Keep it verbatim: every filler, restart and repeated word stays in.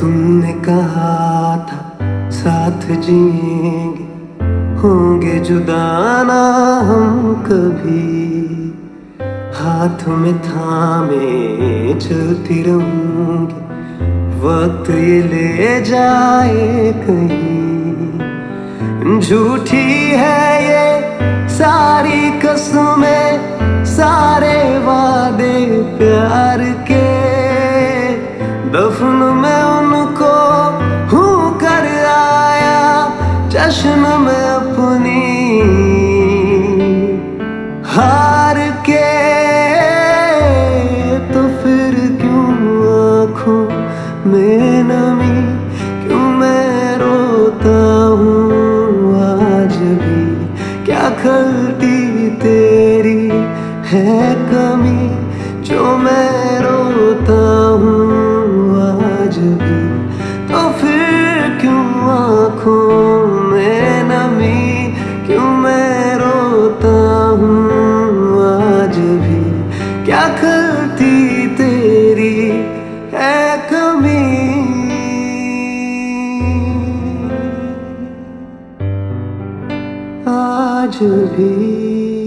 तुमने कहा था साथ जिएंगे, होंगे जुदा ना हम कभी। हाथ में थामे चलती रहूंगी, वक्त ये ले जाए कहीं। झूठी है ये सारी कसमें, सारे वादे प्यार के। दफन में उनको हूँ कर आया, जश्न में अपनी हार के। तो फिर क्यों आँखों में नमी, क्यों मैं रोता हूँ आज भी। क्या गलती तेरी है कमी, जो मैं रोता हूँ आज भी। तो फिर क्यों आँखों में नमी, क्यों मैं रोता हूँ आज भी। क्या गलती तेरी है कमी। आज भी।